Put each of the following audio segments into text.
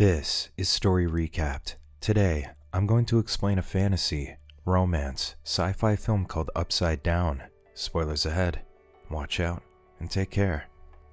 This is Story Recapped. Today, I'm going to explain a fantasy, romance, sci-fi film called Upside Down. Spoilers ahead. Watch out and take care.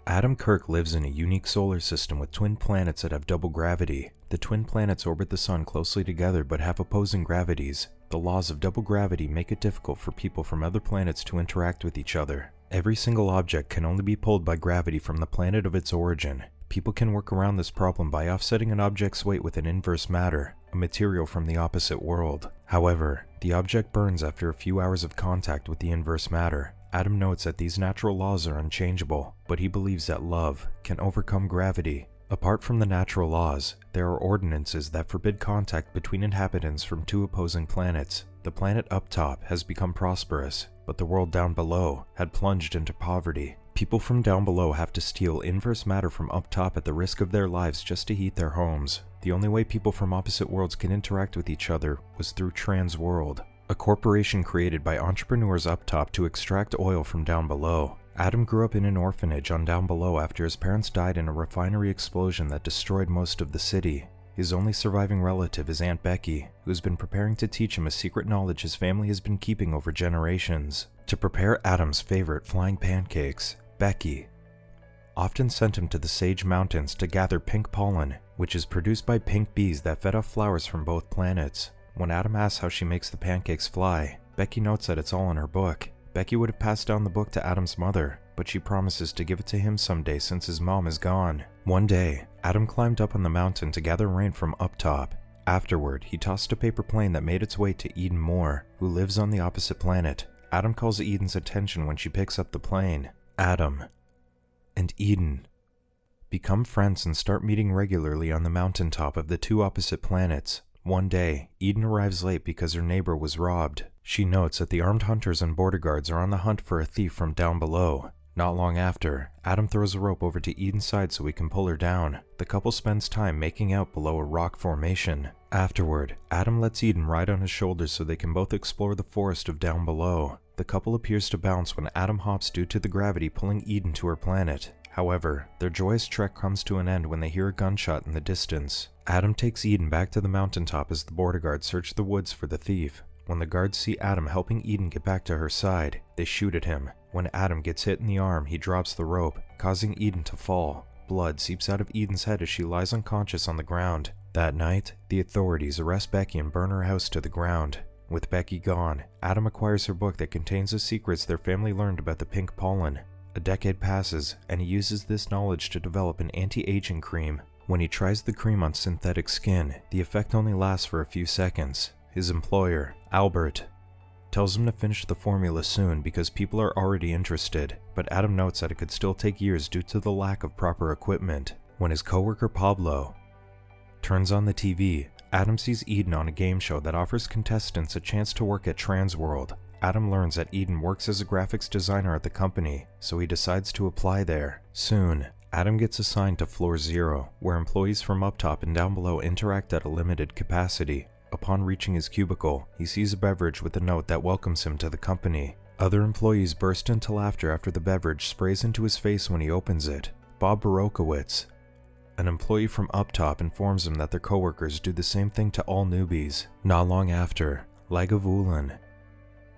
Adam Kirk lives in a unique solar system with twin planets that have double gravity. The twin planets orbit the sun closely together but have opposing gravities. The laws of double gravity make it difficult for people from other planets to interact with each other. Every single object can only be pulled by gravity from the planet of its origin. People can work around this problem by offsetting an object's weight with an inverse matter, a material from the opposite world. However, the object burns after a few hours of contact with the inverse matter. Adam notes that these natural laws are unchangeable, but he believes that love can overcome gravity. Apart from the natural laws, there are ordinances that forbid contact between inhabitants from two opposing planets. The planet up top has become prosperous, but the world down below had plunged into poverty. People from down below have to steal inverse matter from up top at the risk of their lives just to heat their homes. The only way people from opposite worlds can interact with each other was through Transworld, a corporation created by entrepreneurs up top to extract oil from down below. Adam grew up in an orphanage on down below after his parents died in a refinery explosion that destroyed most of the city. His only surviving relative is Aunt Becky, who has been preparing to teach him a secret knowledge his family has been keeping over generations. To prepare Adam's favorite flying pancakes, Becky often sent him to the Sage Mountains to gather pink pollen, which is produced by pink bees that fed off flowers from both planets. When Adam asks how she makes the pancakes fly, Becky notes that it's all in her book. Becky would have passed down the book to Adam's mother, but she promises to give it to him someday since his mom is gone. One day, Adam climbed up on the mountain to gather rain from up top. Afterward, he tossed a paper plane that made its way to Eden Moore, who lives on the opposite planet. Adam calls Eden's attention when she picks up the plane. Adam and Eden become friends and start meeting regularly on the mountaintop of the two opposite planets. One day, Eden arrives late because her neighbor was robbed. She notes that the armed hunters and border guards are on the hunt for a thief from down below. Not long after, Adam throws a rope over to Eden's side so he can pull her down. The couple spends time making out below a rock formation. Afterward, Adam lets Eden ride on his shoulders so they can both explore the forest of down below. The couple appears to bounce when Adam hops due to the gravity pulling Eden to her planet. However, their joyous trek comes to an end when they hear a gunshot in the distance. Adam takes Eden back to the mountaintop as the border guards search the woods for the thief. When the guards see Adam helping Eden get back to her side, they shoot at him. When Adam gets hit in the arm, he drops the rope, causing Eden to fall. Blood seeps out of Eden's head as she lies unconscious on the ground. That night, the authorities arrest Becky and burn her house to the ground. With Becky gone, Adam acquires her book that contains the secrets their family learned about the pink pollen. A decade passes, and he uses this knowledge to develop an anti-aging cream. When he tries the cream on synthetic skin, the effect only lasts for a few seconds. His employer, Albert, tells him to finish the formula soon because people are already interested, but Adam notes that it could still take years due to the lack of proper equipment. When his coworker Pablo turns on the TV, Adam sees Eden on a game show that offers contestants a chance to work at Transworld. Adam learns that Eden works as a graphics designer at the company, so he decides to apply there. Soon, Adam gets assigned to Floor Zero, where employees from up top and down below interact at a limited capacity. Upon reaching his cubicle, he sees a beverage with a note that welcomes him to the company. Other employees burst into laughter after the beverage sprays into his face when he opens it. Bob Barokowitz, an employee from up top, informs him that their coworkers do the same thing to all newbies. Not long after, Lagavulin,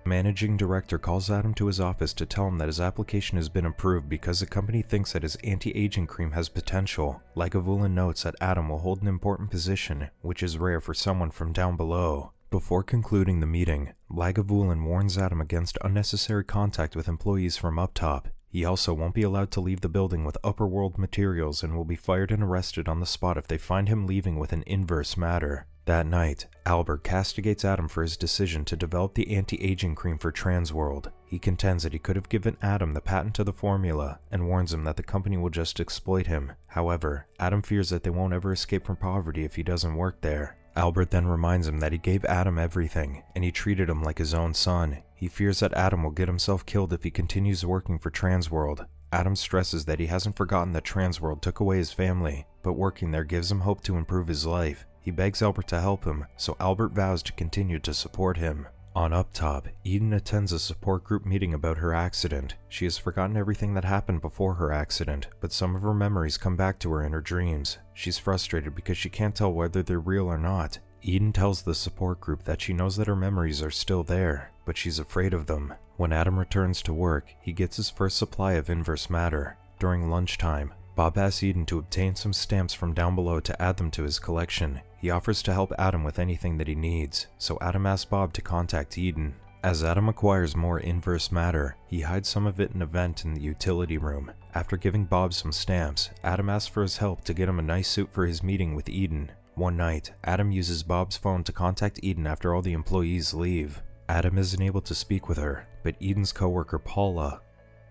managing director, calls Adam to his office to tell him that his application has been approved because the company thinks that his anti-aging cream has potential. Lagavulin notes that Adam will hold an important position, which is rare for someone from down below. Before concluding the meeting, Lagavulin warns Adam against unnecessary contact with employees from up top. He also won't be allowed to leave the building with upper world materials and will be fired and arrested on the spot if they find him leaving with an inverse matter. That night, Albert castigates Adam for his decision to develop the anti-aging cream for Transworld. He contends that he could have given Adam the patent to the formula and warns him that the company will just exploit him. However, Adam fears that they won't ever escape from poverty if he doesn't work there. Albert then reminds him that he gave Adam everything, and he treated him like his own son. He fears that Adam will get himself killed if he continues working for Transworld. Adam stresses that he hasn't forgotten that Transworld took away his family, but working there gives him hope to improve his life. He begs Albert to help him, so Albert vows to continue to support him. On Up Top, Eden attends a support group meeting about her accident. She has forgotten everything that happened before her accident, but some of her memories come back to her in her dreams. She's frustrated because she can't tell whether they're real or not. Eden tells the support group that she knows that her memories are still there, but she's afraid of them. When Adam returns to work, he gets his first supply of inverse matter. During lunchtime, Bob asks Eden to obtain some stamps from down below to add them to his collection. He offers to help Adam with anything that he needs, so Adam asks Bob to contact Eden. As Adam acquires more inverse matter, he hides some of it in a vent in the utility room. After giving Bob some stamps, Adam asks for his help to get him a nice suit for his meeting with Eden. One night, Adam uses Bob's phone to contact Eden after all the employees leave. Adam isn't able to speak with her, but Eden's coworker Paula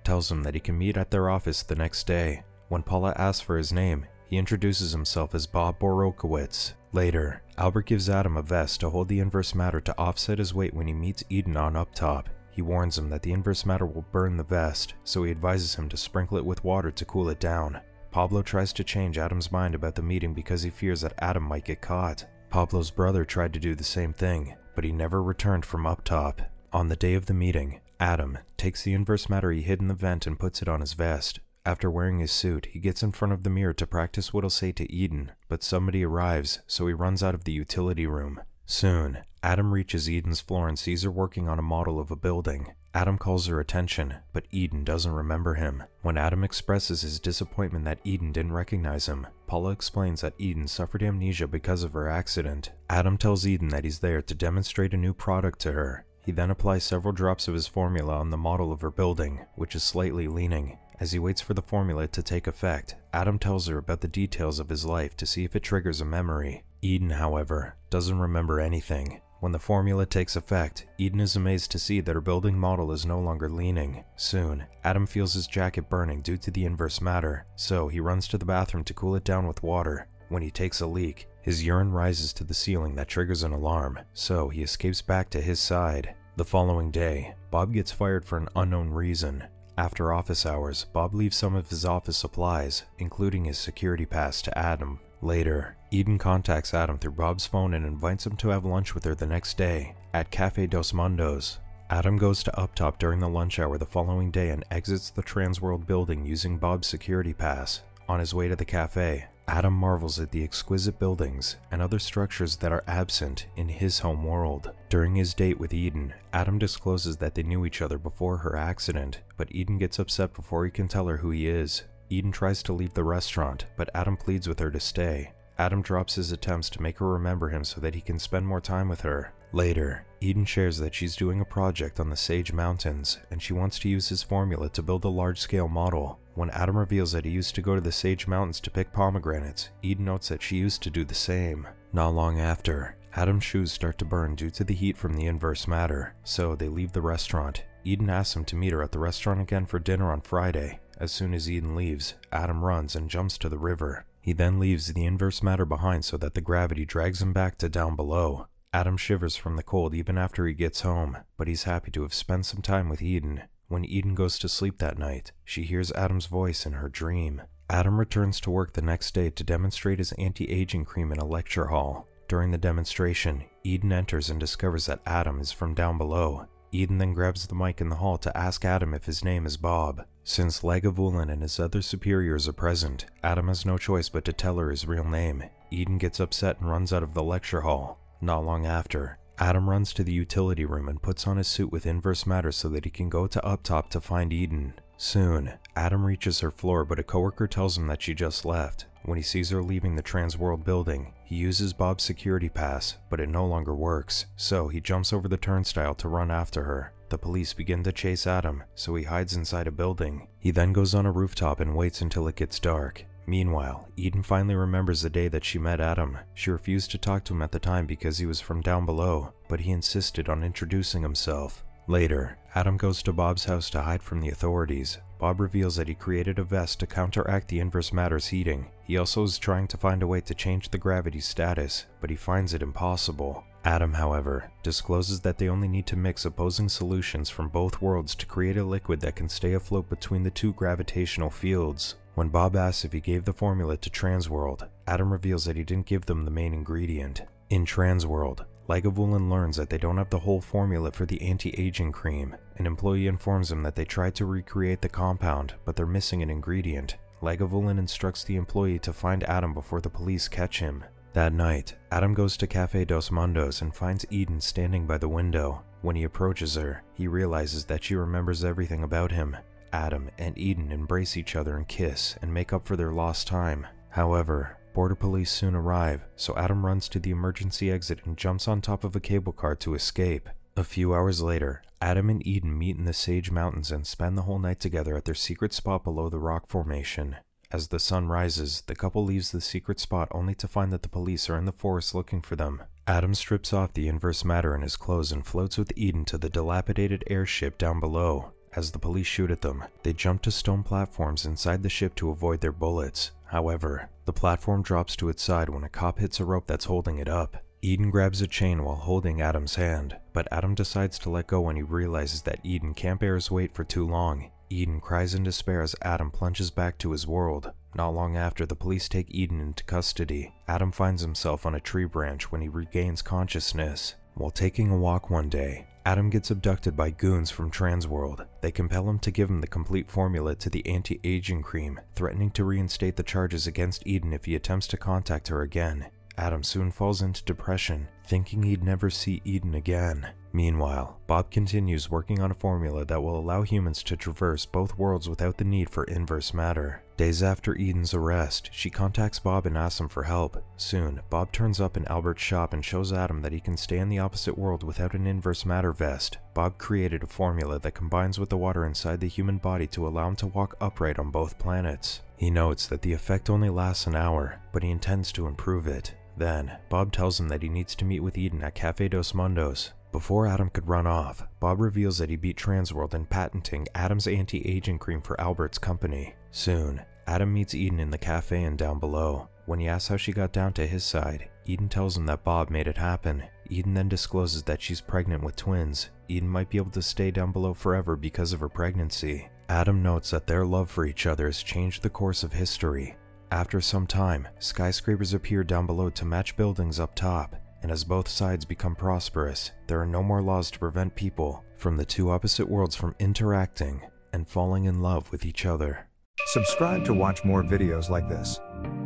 tells him that he can meet at their office the next day. When Paula asks for his name, he introduces himself as Bob Barokowitz. Later, Albert gives Adam a vest to hold the inverse matter to offset his weight when he meets Eden on Up Top. He warns him that the inverse matter will burn the vest, so he advises him to sprinkle it with water to cool it down. Pablo tries to change Adam's mind about the meeting because he fears that Adam might get caught. Pablo's brother tried to do the same thing, but he never returned from Up Top. On the day of the meeting, Adam takes the inverse matter he hid in the vent and puts it on his vest. After wearing his suit, he gets in front of the mirror to practice what he'll say to Eden, but somebody arrives, so he runs out of the utility room. Soon, Adam reaches Eden's floor and sees her working on a model of a building. Adam calls her attention, but Eden doesn't remember him. When Adam expresses his disappointment that Eden didn't recognize him, Paula explains that Eden suffered amnesia because of her accident. Adam tells Eden that he's there to demonstrate a new product to her. He then applies several drops of his formula on the model of her building, which is slightly leaning. As he waits for the formula to take effect, Adam tells her about the details of his life to see if it triggers a memory. Eden, however, doesn't remember anything. When the formula takes effect, Eden is amazed to see that her building model is no longer leaning. Soon, Adam feels his jacket burning due to the inverse matter, so he runs to the bathroom to cool it down with water. When he takes a leak, his urine rises to the ceiling that triggers an alarm, so he escapes back to his side. The following day, Bob gets fired for an unknown reason. After office hours, Bob leaves some of his office supplies, including his security pass, to Adam. Later, Eden contacts Adam through Bob's phone and invites him to have lunch with her the next day at Café Dos Mundos. Adam goes to Up Top during the lunch hour the following day and exits the Transworld building using Bob's security pass. On his way to the cafe, Adam marvels at the exquisite buildings and other structures that are absent in his home world. During his date with Eden, Adam discloses that they knew each other before her accident, but Eden gets upset before he can tell her who he is. Eden tries to leave the restaurant, but Adam pleads with her to stay. Adam drops his attempts to make her remember him so that he can spend more time with her. Later, Eden shares that she's doing a project on the Sage Mountains, and she wants to use his formula to build a large-scale model. When Adam reveals that he used to go to the Sage Mountains to pick pomegranates, Eden notes that she used to do the same. Not long after, Adam's shoes start to burn due to the heat from the inverse matter, so they leave the restaurant. Eden asks him to meet her at the restaurant again for dinner on Friday. As soon as Eden leaves, Adam runs and jumps to the river. He then leaves the inverse matter behind so that the gravity drags him back to down below. Adam shivers from the cold even after he gets home, but he's happy to have spent some time with Eden. When Eden goes to sleep that night, she hears Adam's voice in her dream. Adam returns to work the next day to demonstrate his anti-aging cream in a lecture hall. During the demonstration, Eden enters and discovers that Adam is from down below. Eden then grabs the mic in the hall to ask Adam if his name is Bob. Since Lagavulin and his other superiors are present, Adam has no choice but to tell her his real name. Eden gets upset and runs out of the lecture hall. Not long after, Adam runs to the utility room and puts on his suit with inverse matter so that he can go to Up Top to find Eden. Soon, Adam reaches her floor, but a coworker tells him that she just left. When he sees her leaving the Transworld building, he uses Bob's security pass, but it no longer works, so he jumps over the turnstile to run after her. The police begin to chase Adam, so he hides inside a building. He then goes on a rooftop and waits until it gets dark. Meanwhile, Eden finally remembers the day that she met Adam. She refused to talk to him at the time because he was from down below, but he insisted on introducing himself. Later, Adam goes to Bob's house to hide from the authorities. Bob reveals that he created a vest to counteract the inverse matter's heating. He also is trying to find a way to change the gravity status, but he finds it impossible. Adam, however, discloses that they only need to mix opposing solutions from both worlds to create a liquid that can stay afloat between the two gravitational fields. When Bob asks if he gave the formula to Transworld, Adam reveals that he didn't give them the main ingredient. In Transworld, Lagavulin learns that they don't have the whole formula for the anti-aging cream. An employee informs him that they tried to recreate the compound, but they're missing an ingredient. Lagavulin instructs the employee to find Adam before the police catch him. That night, Adam goes to Café Dos Mundos and finds Eden standing by the window. When he approaches her, he realizes that she remembers everything about him. Adam and Eden embrace each other and kiss and make up for their lost time. However, border police soon arrive, so Adam runs to the emergency exit and jumps on top of a cable car to escape. A few hours later, Adam and Eden meet in the Sage Mountains and spend the whole night together at their secret spot below the rock formation. As the sun rises, the couple leaves the secret spot only to find that the police are in the forest looking for them. Adam strips off the inverse matter in his clothes and floats with Eden to the dilapidated airship down below. As the police shoot at them, they jump to stone platforms inside the ship to avoid their bullets. However, the platform drops to its side when a cop hits a rope that's holding it up. Eden grabs a chain while holding Adam's hand, but Adam decides to let go when he realizes that Eden can't bear his weight for too long. Eden cries in despair as Adam plunges back to his world. Not long after, the police take Eden into custody. Adam finds himself on a tree branch when he regains consciousness. While taking a walk one day, Adam gets abducted by goons from Transworld. They compel him to give him the complete formula to the anti-aging cream, threatening to reinstate the charges against Eden if he attempts to contact her again. Adam soon falls into depression, thinking he'd never see Eden again. Meanwhile, Bob continues working on a formula that will allow humans to traverse both worlds without the need for inverse matter. Days after Eden's arrest, she contacts Bob and asks him for help. Soon, Bob turns up in Albert's shop and shows Adam that he can stay in the opposite world without an inverse matter vest. Bob created a formula that combines with the water inside the human body to allow him to walk upright on both planets. He notes that the effect only lasts an hour, but he intends to improve it. Then, Bob tells him that he needs to meet with Eden at Café Dos Mundos. Before Adam could run off, Bob reveals that he beat Transworld in patenting Adam's anti-aging cream for Albert's company. Soon, Adam meets Eden in the cafe and down below. When he asks how she got down to his side, Eden tells him that Bob made it happen. Eden then discloses that she's pregnant with twins. Eden might be able to stay down below forever because of her pregnancy. Adam notes that their love for each other has changed the course of history. After some time, skyscrapers appear down below to match buildings up top. And as both sides become prosperous, there are no more laws to prevent people from the two opposite worlds from interacting and falling in love with each other. Subscribe to watch more videos like this.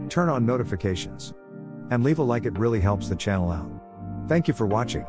Turn on notifications. And leave a like, it really helps the channel out. Thank you for watching.